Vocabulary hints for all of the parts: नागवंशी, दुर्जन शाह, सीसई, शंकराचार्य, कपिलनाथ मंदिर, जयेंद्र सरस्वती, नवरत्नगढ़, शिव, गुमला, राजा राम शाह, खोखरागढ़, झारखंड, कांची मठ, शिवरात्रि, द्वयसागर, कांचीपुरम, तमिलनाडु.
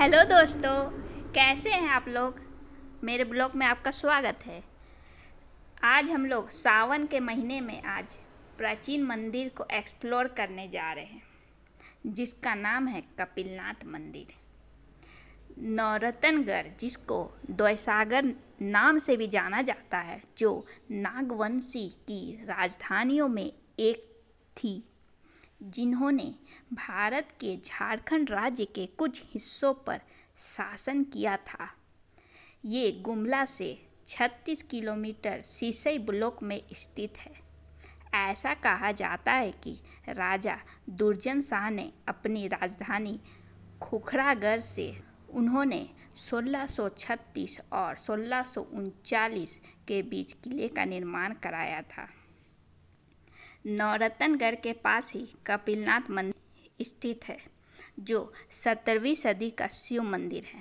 Hello दोस्तों, कैसे हैं आप लोग। मेरे ब्लॉग में आपका स्वागत है। आज हम लोग सावन के महीने में आज प्राचीन मंदिर को एक्सप्लोर करने जा रहे हैं, जिसका नाम है कपिलनाथ मंदिर। नवरत्नगढ़, जिसको द्वयसागर नाम से भी जाना जाता है, जो नागवंशी की राजधानियों में एक थी, जिन्होंने भारत के झारखंड राज्य के कुछ हिस्सों पर शासन किया था। ये गुमला से 36 किलोमीटर सीसई ब्लॉक में स्थित है। ऐसा कहा जाता है कि राजा दुर्जन शाह ने अपनी राजधानी खोखरागढ़ से उन्होंने 1636 और 1639 के बीच किले का निर्माण कराया था। नवरत्नगढ़ के पास ही कपिलनाथ मंदिर स्थित है, जो 17वीं सदी का शिव मंदिर है।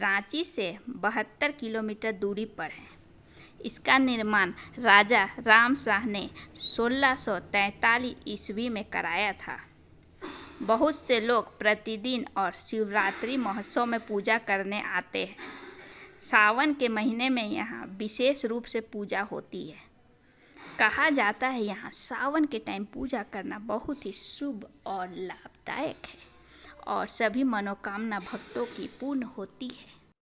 रांची से 72 किलोमीटर दूरी पर है। इसका निर्माण राजा राम शाह ने 1643 ईस्वी में कराया था। बहुत से लोग प्रतिदिन और शिवरात्रि महोत्सव में पूजा करने आते हैं। सावन के महीने में यहाँ विशेष रूप से पूजा होती है। कहा जाता है यहाँ सावन के टाइम पूजा करना बहुत ही शुभ और लाभदायक है और सभी मनोकामना भक्तों की पूर्ण होती है।